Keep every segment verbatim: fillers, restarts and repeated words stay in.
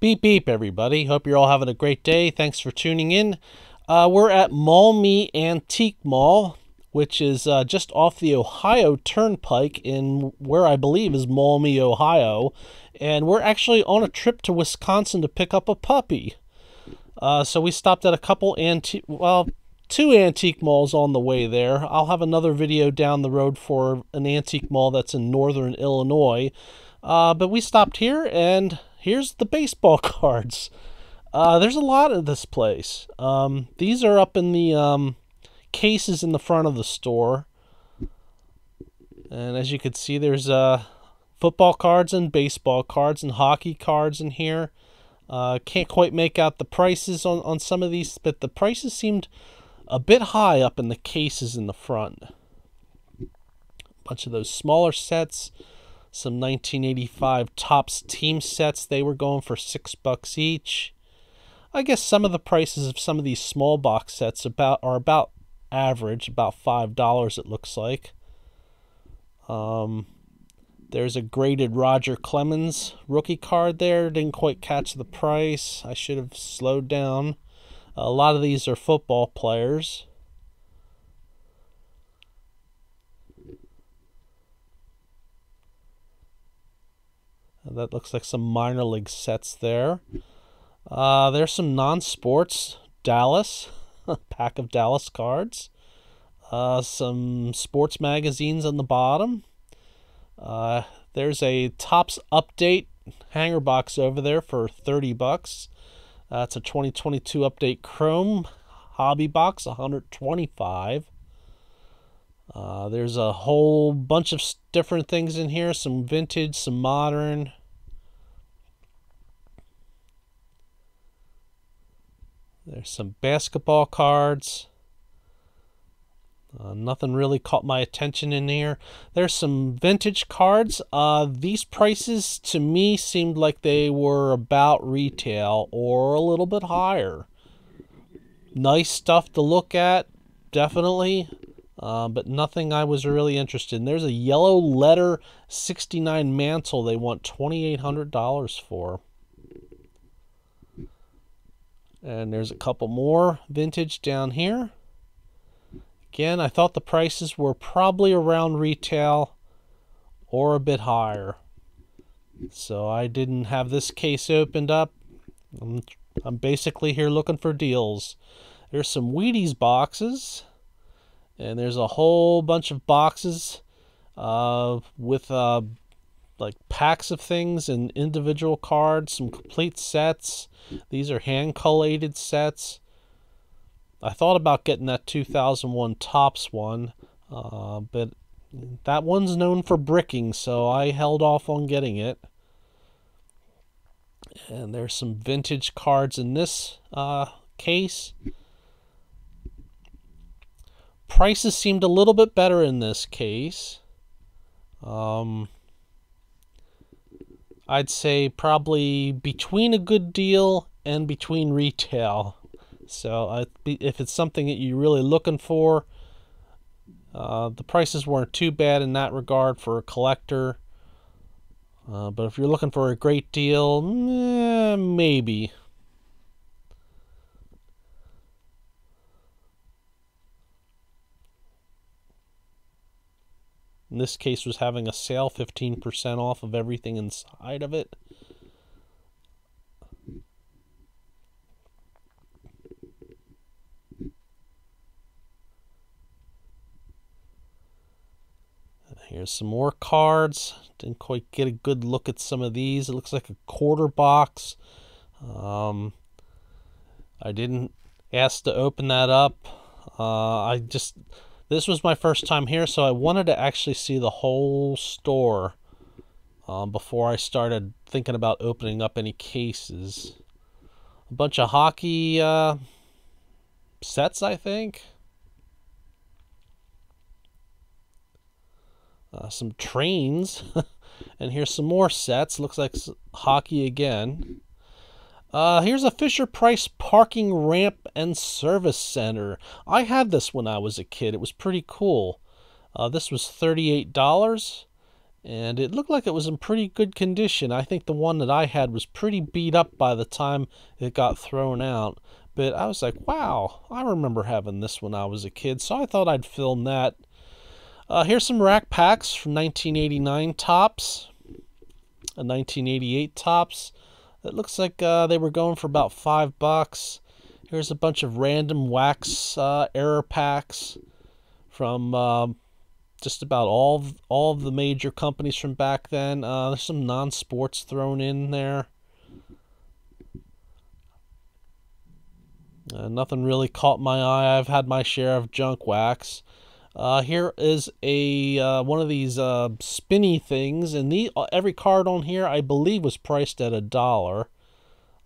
Beep, beep, everybody. Hope you're all having a great day. Thanks for tuning in. Uh, we're at Maumee Antique Mall, which is uh, just off the Ohio Turnpike in where I believe is Maumee, Ohio. And we're actually on a trip to Wisconsin to pick up a puppy. Uh, so we stopped at a couple antique, well, two antique malls on the way there. I'll have another video down the road for an antique mall that's in northern Illinois. Uh, but we stopped here, and here's the baseball cards. Uh, there's a lot of this place. Um, these are up in the um, cases in the front of the store. And as you can see, there's uh, football cards and baseball cards and hockey cards in here. Uh, can't quite make out the prices on, on some of these, but the prices seemed a bit high up in the cases in the front. A bunch of those smaller sets. Some nineteen eighty-five Topps team sets. They were going for six bucks each. I guess some of the prices of some of these small box sets about are about average, about five dollars it looks like. Um, there's a graded Roger Clemens rookie card there. Didn't quite catch the price. I should have slowed down. A lot of these are football players. That looks like some minor league sets there. Uh, there's some non-sports Dallas, pack of Dallas cards. Uh, some sports magazines on the bottom. Uh, there's a Topps Update hanger box over there for thirty bucks. Uh, it's a twenty twenty-two Update Chrome hobby box, one hundred twenty-five dollars. Uh, there's a whole bunch of different things in here, some vintage, some modern. There's some basketball cards. Uh, nothing really caught my attention in here. There's some vintage cards. Uh, these prices to me seemed like they were about retail or a little bit higher. Nice stuff to look at, definitely. Uh, but nothing I was really interested in. There's a yellow letter sixty-nine mantle they want twenty-eight hundred dollars for. And there's a couple more vintage down here. Again, I thought the prices were probably around retail or a bit higher. So I didn't have this case opened up. I'm, I'm basically here looking for deals. There's some Wheaties boxes. And there's a whole bunch of boxes uh, with uh, like packs of things and individual cards, some complete sets. These are hand-collated sets. I thought about getting that two thousand one Topps one, uh, but that one's known for bricking, so I held off on getting it. And there's some vintage cards in this uh, case. Prices seemed a little bit better in this case. Um, I'd say probably between a good deal and between retail. So uh, if it's something that you're really looking for, uh, the prices weren't too bad in that regard for a collector. Uh, but if you're looking for a great deal, eh, maybe. In this case was having a sale, fifteen percent off of everything inside of it. Here's some more cards. Didn't quite get a good look at some of these. It looks like a quarter box. Um, I didn't ask to open that up. Uh, I just... This was my first time here, so I wanted to actually see the whole store um, before I started thinking about opening up any cases. A bunch of hockey uh, sets, I think. Uh, some trains. And here's some more sets. Looks like hockey again. Uh, here's a Fisher-Price Parking Ramp and Service Center. I had this when I was a kid. It was pretty cool. Uh, this was thirty-eight dollars. and it looked like it was in pretty good condition. I think the one that I had was pretty beat up by the time it got thrown out, but I was like, wow, I remember having this when I was a kid, so I thought I'd film that. Uh, here's some rack packs from nineteen eighty-nine Topps, a nineteen eighty-eight Topps. It looks like uh, they were going for about five bucks. Here's a bunch of random wax uh, error packs from uh, just about all of, all of the major companies from back then. Uh, there's some non-sports thrown in there. Uh, nothing really caught my eye. I've had my share of junk wax. Uh, here is a uh, one of these uh, spinny things, and the every card on here I believe was priced at a dollar.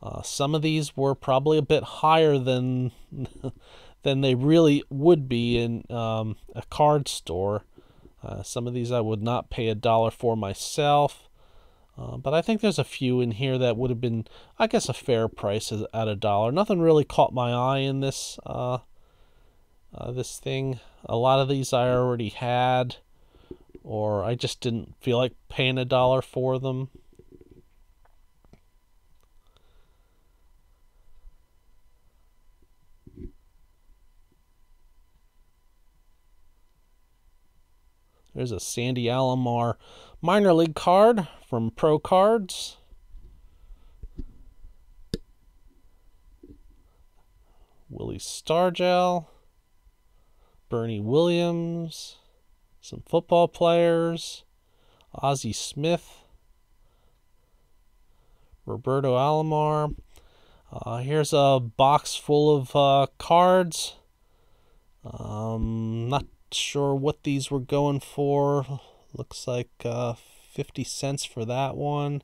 Uh, some of these were probably a bit higher than than they really would be in um, a card store. Uh, some of these I would not pay a dollar for myself, uh, but I think there's a few in here that would have been, I guess, a fair price at a dollar. Nothing really caught my eye in this. Uh, Uh, this thing, a lot of these I already had, or I just didn't feel like paying a dollar for them. There's a Sandy Alomar minor league card from Pro Cards. Willie Stargell. Bernie Williams, some football players, Ozzie Smith, Roberto Alomar. Uh, here's a box full of uh, cards. Um, not sure what these were going for. Looks like uh, fifty cents for that one,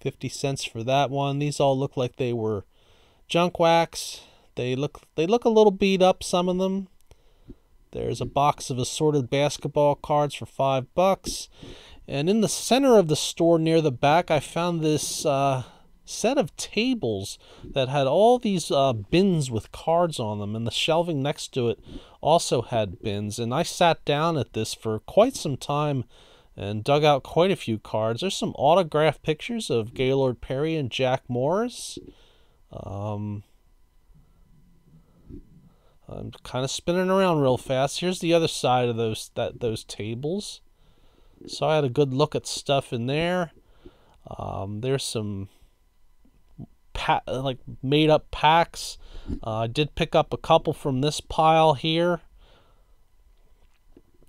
fifty cents for that one. These all look like they were junk wax. They look, they look a little beat up, some of them. There's a box of assorted basketball cards for five bucks. And in the center of the store near the back, I found this uh, set of tables that had all these uh, bins with cards on them. And the shelving next to it also had bins. And I sat down at this for quite some time and dug out quite a few cards. There's some autographed pictures of Gaylord Perry and Jack Morris. Um... I'm kind of spinning around real fast. Here's the other side of those that those tables. So I had a good look at stuff in there. Um, there's some pa like made up packs. Uh, I did pick up a couple from this pile here.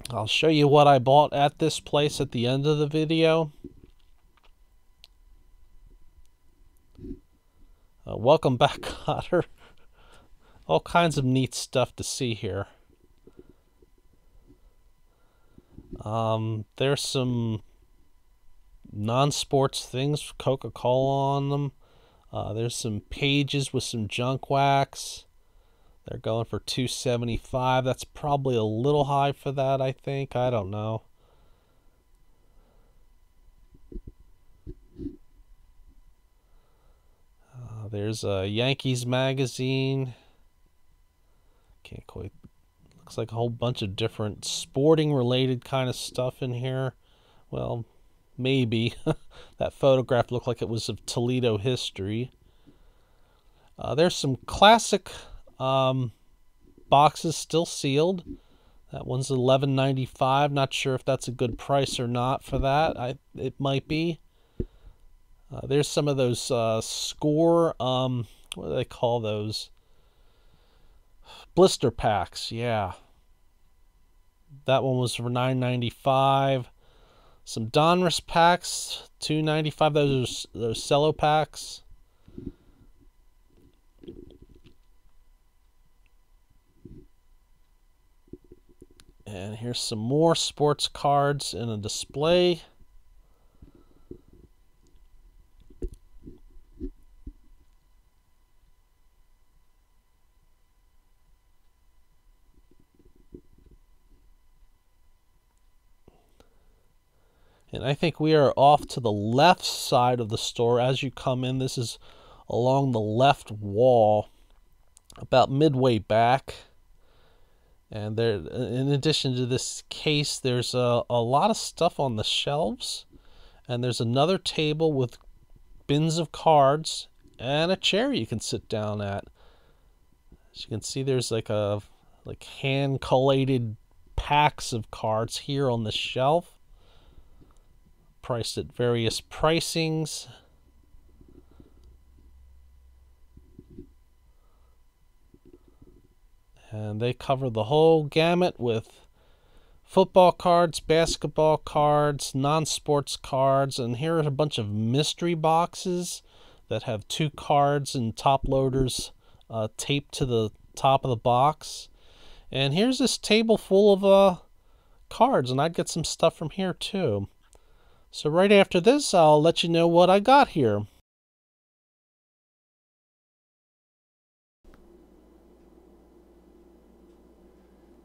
I'll show you what I bought at this place at the end of the video. Uh, welcome back, Cotter. All kinds of neat stuff to see here. Um, there's some non-sports things, Coca-Cola on them. Uh, there's some pages with some junk wax. They're going for two seventy-five. That's probably a little high for that, I think. I don't know. Uh, there's a Yankees magazine. Can't quite, looks like a whole bunch of different sporting related kind of stuff in here. Well, maybe. That photograph looked like it was of Toledo history. Uh, there's some classic um, boxes still sealed. That one's eleven ninety-five. Not sure if that's a good price or not for that. I, it might be. Uh, there's some of those uh, score, um, what do they call those? Blister packs, yeah. That one was for nine ninety-five. Some Donruss packs, two ninety-five. Those are those cello packs. And here's some more sports cards in a display. And I think we are off to the left side of the store as you come in. This is along the left wall, about midway back. And there, in addition to this case, there's a, a lot of stuff on the shelves. And there's another table with bins of cards and a chair you can sit down at. As you can see, there's like a like hand collated packs of cards here on the shelf, priced at various pricings. And they cover the whole gamut with football cards, basketball cards, non-sports cards, and here are a bunch of mystery boxes that have two cards and top loaders uh, taped to the top of the box. And here's this table full of uh, cards, and I'd get some stuff from here too. So right after this, I'll let you know what I got here.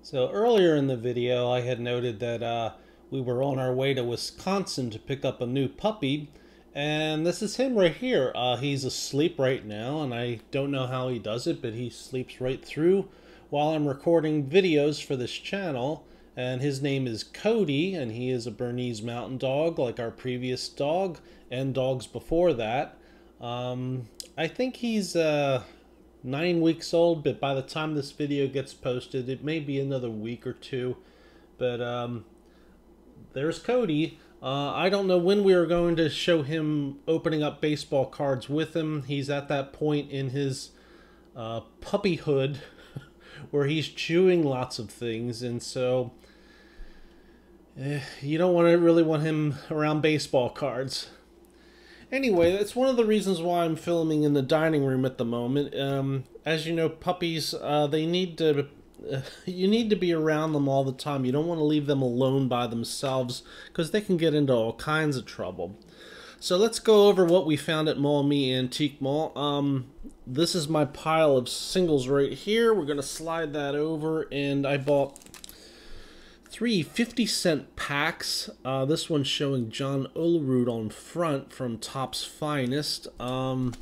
So earlier in the video, I had noted that uh, we were on our way to Wisconsin to pick up a new puppy, and this is him right here. Uh, he's asleep right now, and I don't know how he does it, but he sleeps right through while I'm recording videos for this channel. And his name is Cody, and he is a Bernese Mountain Dog, like our previous dog, and dogs before that. Um, I think he's... Uh, nine weeks old, but by the time this video gets posted it may be another week or two. But um there's Cody. uh I don't know when we are going to show him opening up baseball cards with him. He's at that point in his uh puppyhood where he's chewing lots of things, and so eh, you don't want to really want him around baseball cards. Anyway, that's one of the reasons why I'm filming in the dining room at the moment. Um, as you know, puppies, uh, they need to, uh, you need to be around them all the time. You don't want to leave them alone by themselves because they can get into all kinds of trouble. So let's go over what we found at Maumee Antique Mall. Um, this is my pile of singles right here. We're going to slide that over, and I bought three fifty cent packs. Uh, this one's showing John Olerud on front from Topps Finest. Um,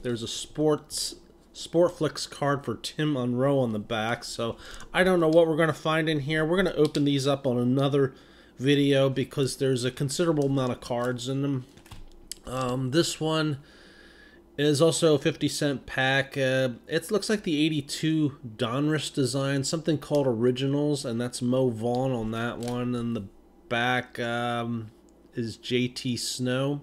there's a sports Sportflix card for Tim Monroe on the back, so I don't know what we're going to find in here. We're going to open these up on another video because there's a considerable amount of cards in them. Um, this one is also a fifty cent pack. Uh, it looks like the eighty-two Donruss design, something called Originals, and that's Mo Vaughn on that one. And the back um, is J T Snow.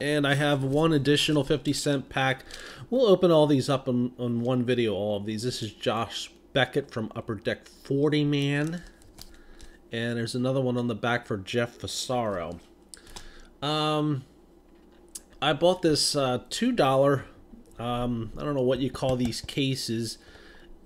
And I have one additional fifty cent pack. We'll open all these up on, on one video, all of these. This is Josh Beckett from Upper Deck forty Man. And there's another one on the back for Jeff Fasaro. Um... I bought this uh, two dollar, um, I don't know what you call these cases,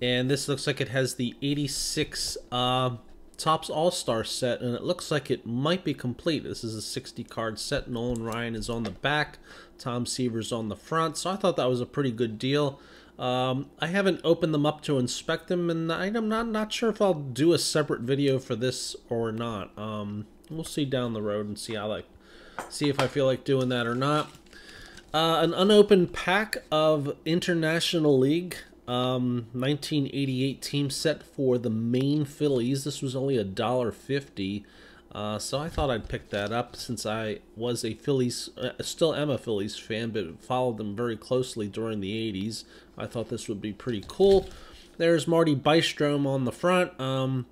and this looks like it has the eighty-six uh, Topps All-Star set, and it looks like it might be complete. This is a sixty card set. Nolan Ryan is on the back, Tom Seaver's on the front, so I thought that was a pretty good deal. Um, I haven't opened them up to inspect them, and I'm not, not sure if I'll do a separate video for this or not. Um, we'll see down the road and see how like, see if I feel like doing that or not. Uh, an unopened pack of International League um, nineteen eighty-eight team set for the Maine Phillies. This was only a dollar fifty, uh, so I thought I'd pick that up since I was a Phillies, uh, still am a Phillies fan, but followed them very closely during the eighties. I thought this would be pretty cool. There's Marty Bystrom on the front. Um,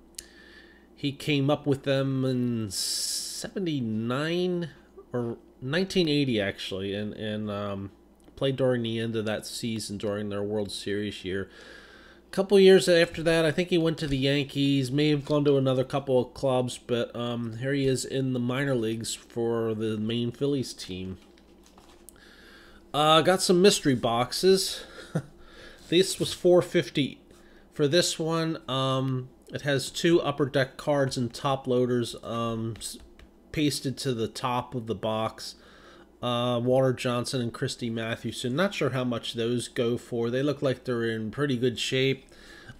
he came up with them in seventy-nine or nineteen eighty actually, and and um, played during the end of that season during their World Series year. A couple years after that, I think he went to the Yankees, may have gone to another couple of clubs, but um, here he is in the minor leagues for the Maine Phillies team. Uh, got some mystery boxes. This was four fifty for this one. Um, it has two Upper Deck cards and top loaders. Um, pasted to the top of the box, uh, Walter Johnson and Christy Mathewson. Not sure how much those go for. They look like they're in pretty good shape.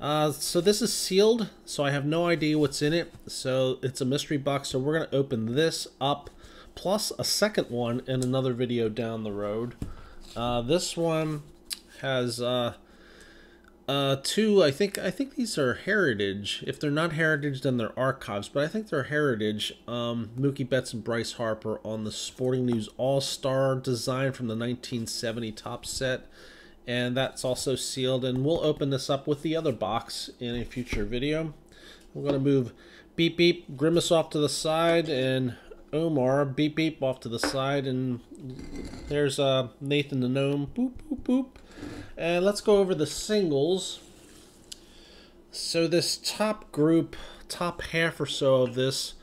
Uh, so this is sealed, so I have no idea what's in it. So it's a mystery box, so we're going to open this up, plus a second one in another video down the road. Uh, this one has uh, Uh, two, I think I think these are Heritage. If they're not Heritage, then they're Archives, but I think they're Heritage. Um, Mookie Betts and Bryce Harper on the Sporting News All-Star design from the nineteen seventy Topps set. And that's also sealed, and we'll open this up with the other box in a future video. We're going to move Beep Beep, Grimace off to the side, and Omar, Beep Beep, off to the side, and there's uh, Nathan the Gnome, boop, boop, boop. And let's go over the singles. So this top group, top half or so of this,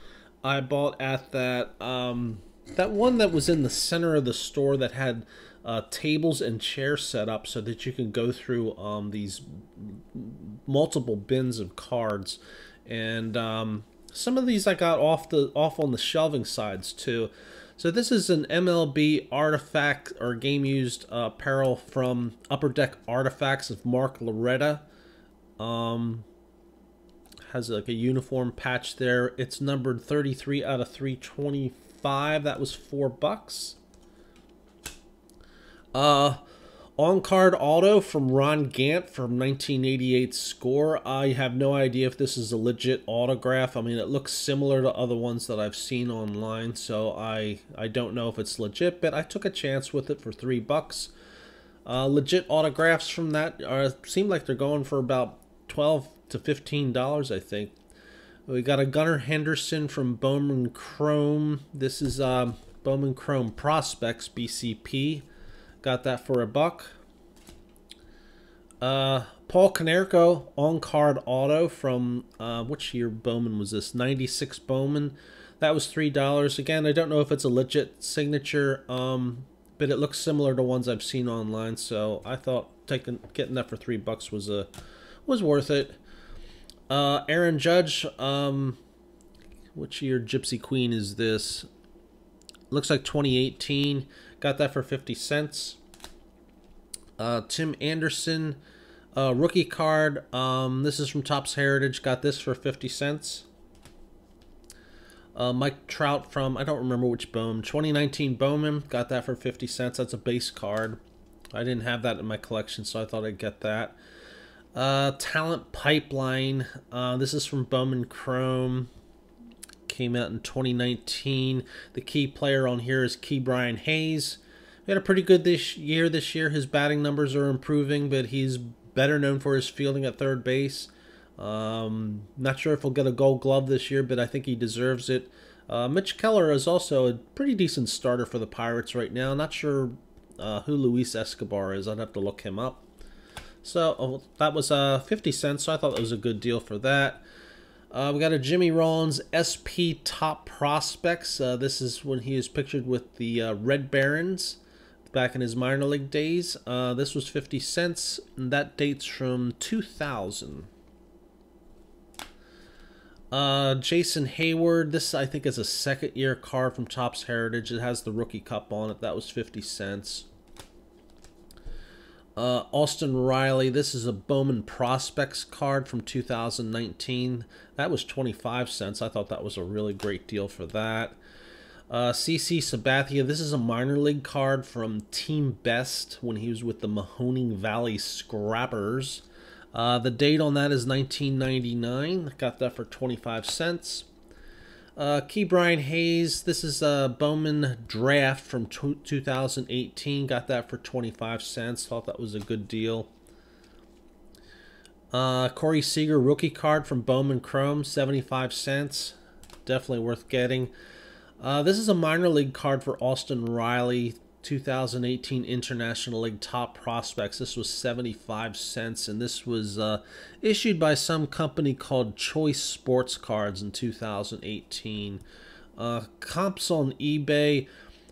I bought at that, um, that one that was in the center of the store that had Uh, tables and chairs set up so that you can go through um, these multiple bins of cards, and um, some of these I got off the off on the shelving sides too. So this is an M L B artifact or game used uh, apparel from Upper Deck Artifacts of Mark Loretta. Um, has like a uniform patch there. It's numbered thirty-three out of three twenty-five. That was four bucks. Uh, on-card auto from Ron Gant from nineteen eighty-eight Score. I have no idea if this is a legit autograph. I mean, it looks similar to other ones that I've seen online, so I, I don't know if it's legit, but I took a chance with it for three bucks. Uh, legit autographs from that are, seem like they're going for about twelve to fifteen dollars, I think. We got a Gunnar Henderson from Bowman Chrome. This is uh, Bowman Chrome Prospects, B C P. Got that for a buck. Uh, Paul Konerko on-card auto from, uh, which year Bowman was this? ninety-six Bowman. That was three dollars. Again, I don't know if it's a legit signature, um, but it looks similar to ones I've seen online, so I thought taking getting that for three bucks was a was worth it. Uh, Aaron Judge, um, which year Gypsy Queen is this? Looks like twenty eighteen. Got that for fifty cents. Uh, Tim Anderson, uh, rookie card. Um, this is from Topps Heritage. Got this for fifty cents. Uh, Mike Trout from, I don't remember which Bowman, twenty nineteen Bowman. Got that for fifty cents. That's a base card. I didn't have that in my collection, so I thought I'd get that. Uh, Talent Pipeline. Uh, this is from Bowman Chrome. Came out in twenty nineteen. The key player on here is Key Brian Hayes. He had a pretty good this year. This year, his batting numbers are improving, but he's better known for his fielding at third base. Um, not sure if he'll get a Gold Glove this year, but I think he deserves it. Uh, Mitch Keller is also a pretty decent starter for the Pirates right now. Not sure uh, who Luis Escobar is. I'd have to look him up. So oh, that was uh, fifty cents. So I thought it was a good deal for that. Uh, we got a Jimmy Rollins S P Top Prospects. Uh, this is when he is pictured with the uh, Red Barons back in his minor league days. Uh, this was fifty cents, and that dates from two thousand. Uh, Jason Hayward. This, I think, is a second-year card from Topps Heritage. It has the Rookie Cup on it. That was fifty cents. Uh, Austin Riley, this is a Bowman Prospects card from two thousand nineteen. That was twenty-five cents. I thought that was a really great deal for that. Uh, C C Sabathia, this is a minor league card from Team Best when he was with the Mahoning Valley Scrappers. Uh, the date on that is nineteen ninety-nine. I got that for twenty-five cents. Uh, Key Brian Hayes, this is a Bowman Draft from two thousand eighteen. Got that for twenty-five cents. Thought that was a good deal. Uh, Corey Seager rookie card from Bowman Chrome, seventy-five cents. Definitely worth getting. Uh, this is a minor league card for Austin Riley, two thousand eighteen International League Top Prospects. This was seventy-five cents, and this was uh, issued by some company called Choice Sports Cards in two thousand eighteen. Uh, comps on eBay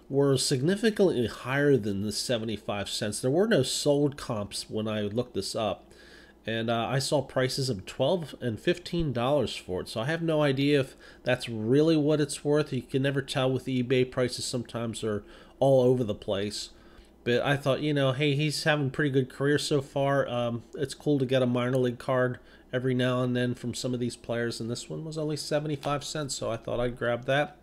were significantly higher than the seventy-five cents. There were no sold comps when I looked this up, and uh, I saw prices of twelve and fifteen dollars for it, so I have no idea if that's really what it's worth. You can never tell with eBay. Prices sometimes are all over the place, but I thought, you know, hey, he's having a pretty good career so far. Um, it's cool to get a minor league card every now and then from some of these players, and this one was only seventy-five cents, so I thought I'd grab that.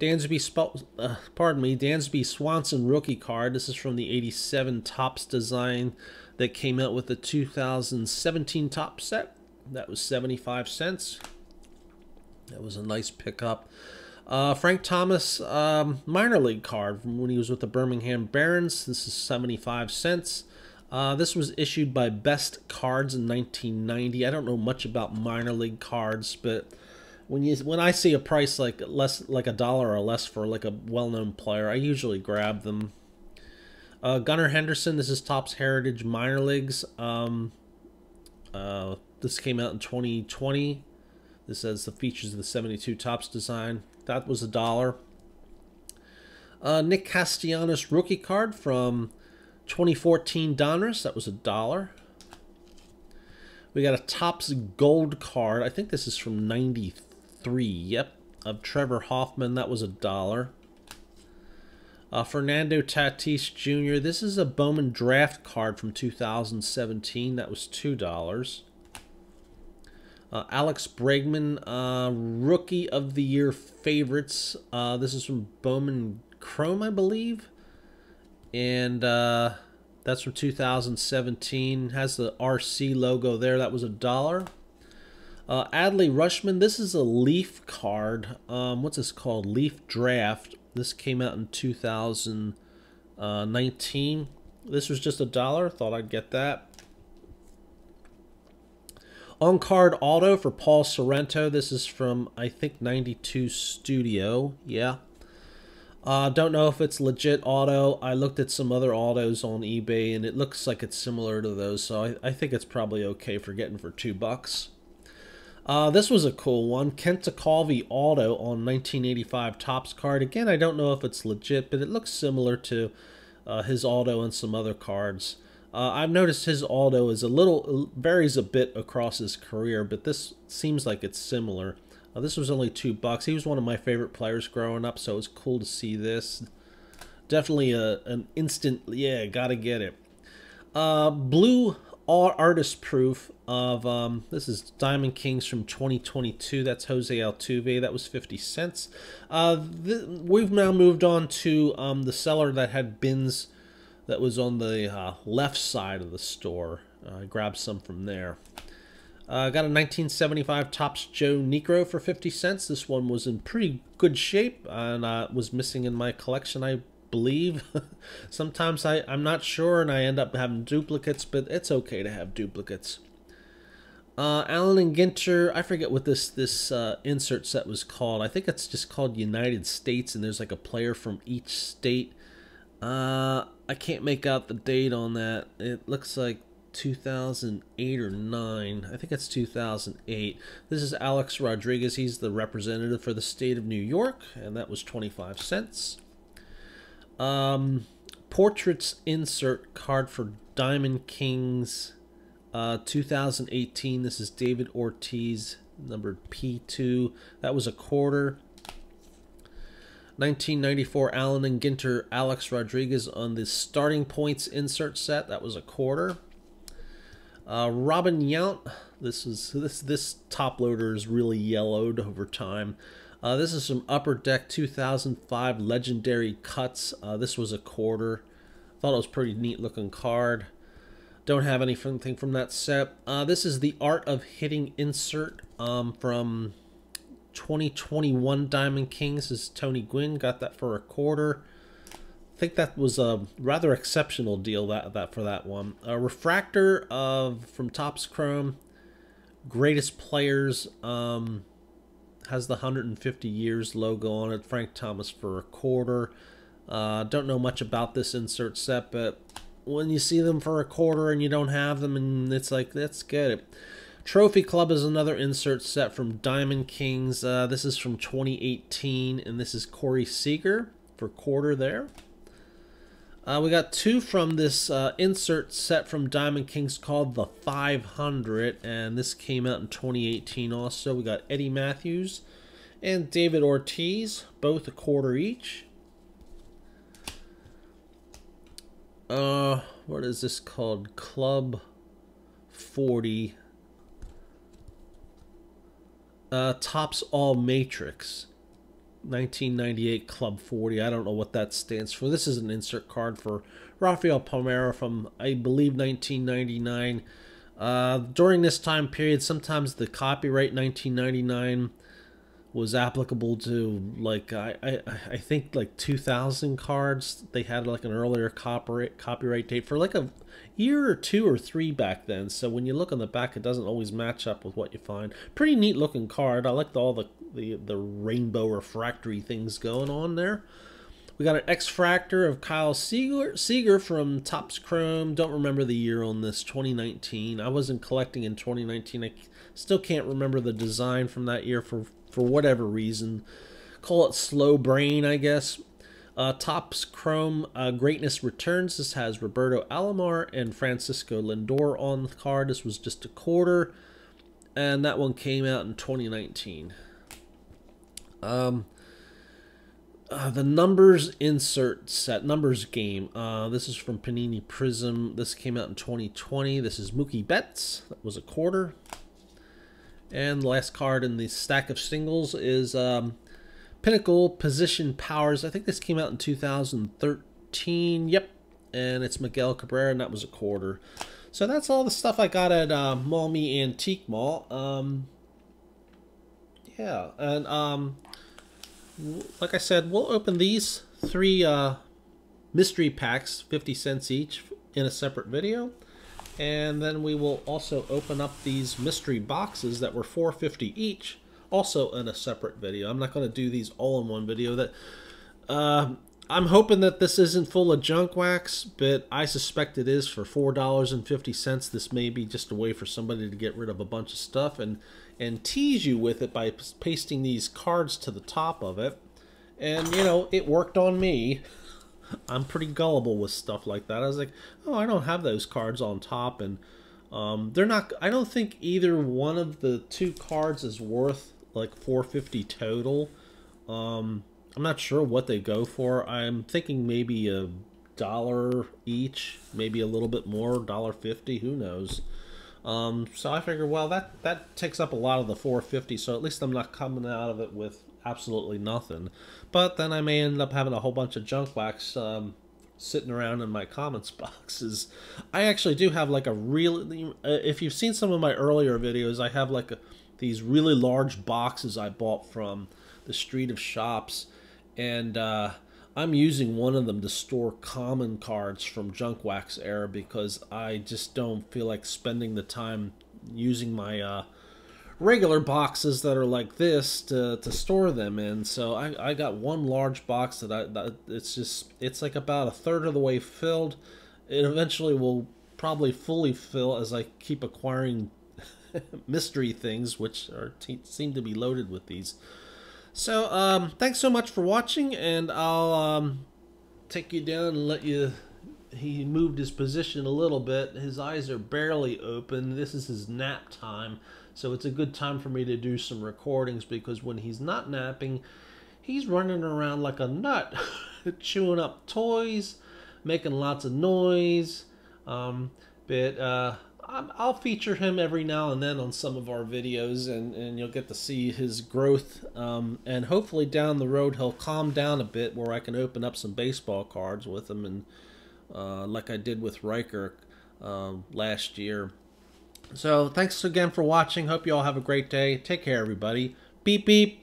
Dansby, Sp uh, pardon me, Dansby Swanson rookie card. This is from the eighty-seven Topps design. that came out with the two thousand seventeen top set. That was seventy-five cents. That was a nice pickup. Uh, Frank Thomas um, minor league card from when he was with the Birmingham Barons. This is seventy-five cents. Uh, this was issued by Best Cards in nineteen ninety. I don't know much about minor league cards, but when you when I see a price like less like a dollar or less for like a well-known player, I usually grab them. Uh, Gunnar Henderson. This is Topps Heritage minor leagues. Um, uh, this came out in twenty twenty. This has the features of the seventy-two Topps design. That was a dollar. Uh, Nick Castellanos rookie card from twenty fourteen Donruss, that was a dollar. We got a Topps gold card, I think this is from ninety-three, yep, of Trevor Hoffman, that was a dollar. Uh, Fernando Tatis Junior, this is a Bowman draft card from two thousand seventeen, that was two dollars. Uh, Alex Bregman, uh, Rookie of the Year Favorites, uh, this is from Bowman Chrome, I believe. And uh, that's from two thousand seventeen. Has the R C logo there. That was a dollar. Uh, Adley Rushman. This is a Leaf card. Um, what's this called? Leaf Draft. This came out in two thousand nineteen. This was just a dollar. Thought I'd get that. On card auto for Paul Sorrento. This is from, I think, ninety-two Studio. Yeah. Uh, don't know if it's legit auto. I looked at some other autos on eBay, and it looks like it's similar to those, so I, I think it's probably okay for getting for two bucks. Uh, this was a cool one. Kent Tekulve auto on nineteen eighty-five Topps card. Again, I don't know if it's legit, but it looks similar to uh, his auto and some other cards. Uh, I've noticed his auto is a little varies a bit across his career, but this seems like it's similar. Uh, this was only two bucks. He was one of my favorite players growing up, so it was cool to see this. Definitely a an instant, yeah, gotta get it. Uh, blue artist proof of um, this is Diamond Kings from twenty twenty-two. That's Jose Altuve. That was fifty cents. Uh, we've now moved on to um, the seller that had bins that was on the uh, left side of the store. Uh, I grabbed some from there. I uh, got a nineteen seventy-five Topps Joe Negro for fifty cents. This one was in pretty good shape and uh, was missing in my collection, I believe. Sometimes I, I'm not sure and I end up having duplicates, but it's okay to have duplicates. Uh, Allen and Ginter, I forget what this, this uh, insert set was called. I think it's just called United States, and there's like a player from each state. Uh, I can't make out the date on that. It looks like two thousand eight or nine. I think it's two thousand eight. This is Alex Rodriguez. He's the representative for the state of New York, and that was twenty-five cents. Um, portraits insert card for Diamond Kings, uh, two thousand eighteen. This is David Ortiz, numbered P two. That was a quarter. nineteen ninety-four Allen and Ginter, Alex Rodriguez on the starting points insert set. That was a quarter. Uh, Robin Yount, this is this this top loader is really yellowed over time. Uh, this is from Upper Deck two thousand five Legendary Cuts. Uh, this was a quarter. Thought it was a pretty neat looking card. Don't have anything from that set. Uh, this is the Art of Hitting insert um, from twenty twenty-one Diamond Kings. This is Tony Gwynn. Got that for a quarter. I think that was a rather exceptional deal that, that for that one. A refractor of from Topps Chrome, greatest players, um, has the one hundred fifty years logo on it. Frank Thomas for a quarter. Uh, don't know much about this insert set, but when you see them for a quarter and you don't have them, and it's like let's get it. Trophy Club is another insert set from Diamond Kings. Uh, this is from twenty eighteen, and this is Corey Seager for quarter there. Uh, we got two from this uh, insert set from Diamond Kings called the five hundred, and this came out in twenty eighteen also. We got Eddie Matthews and David Ortiz, both a quarter each. Uh, what is this called? Club forty. Uh, Topps All Matrix. nineteen ninety-eight Club forty. I don't know what that stands for. This is an insert card for Rafael Palmeira from, I believe, nineteen ninety-nine. Uh, during this time period, sometimes the copyright nineteen ninety-nine was applicable to, like, I, I, I think, like, two thousand cards. They had, like, an earlier copyright, copyright date for, like, a year or two or three back then. So when you look on the back, it doesn't always match up with what you find. Pretty neat-looking card. I like the, all the, the, the rainbow refractory things going on there. We got an X-Fractor of Kyle Seeger, Seeger from Topps Chrome. Don't remember the year on this, twenty nineteen. I wasn't collecting in twenty nineteen. I still can't remember the design from that year for... for whatever reason. Call it slow brain, I guess. Uh, Topps Chrome uh, Greatness Returns. This has Roberto Alomar and Francisco Lindor on the card. This was just a quarter, and that one came out in twenty nineteen. Um, uh, the numbers insert set, numbers game. Uh, this is from Panini Prism. This came out in twenty twenty. This is Mookie Betts. That was a quarter. And the last card in the stack of singles is um, Pinnacle Position Powers. I think this came out in two thousand thirteen. Yep. And it's Miguel Cabrera, and that was a quarter. So that's all the stuff I got at uh, Maumee Antique Mall. Um, yeah. And um, like I said, we'll open these three uh, mystery packs, fifty cents each, in a separate video. And then we will also open up these mystery boxes that were four fifty each, also in a separate video. I'm not going to do these all in one video. That uh, I'm hoping that this isn't full of junk wax, but I suspect it is. For four dollars and fifty cents, this may be just a way for somebody to get rid of a bunch of stuff and, and tease you with it by pasting these cards to the top of it. And, you know, it worked on me. I'm pretty gullible with stuff like that. I was like, oh, I don't have those cards on top, and um, they're not. I don't think either one of the two cards is worth like four fifty total. Um, I'm not sure what they go for. I'm thinking maybe a dollar each, maybe a little bit more, dollar fifty. Who knows? Um, so I figure, well, that that takes up a lot of the four fifty. So at least I'm not coming out of it with absolutely nothing. But then I may end up having a whole bunch of junk wax um, sitting around in my comments boxes. I actually do have like a really, if you've seen some of my earlier videos, I have like a, these really large boxes I bought from the Street of Shops, and uh, I'm using one of them to store common cards from junk wax era because I just don't feel like spending the time using my uh, regular boxes that are like this to, to store them in. So I, I got one large box that I that it's just it's like about a third of the way filled. It eventually will probably fully fill as I keep acquiring mystery things, which are t seem to be loaded with these. So um, thanks so much for watching, and I'll um, take you down and let you. He moved his position a little bit. His eyes are barely open. This is his nap time. So it's a good time for me to do some recordings, because when he's not napping, he's running around like a nut, chewing up toys, making lots of noise. Um, but uh, I'll feature him every now and then on some of our videos, and, and you'll get to see his growth. Um, and hopefully down the road, he'll calm down a bit where I can open up some baseball cards with him, and uh, like I did with Riker uh, last year. So thanks again for watching. Hope you all have a great day. Take care, everybody. Beep, beep.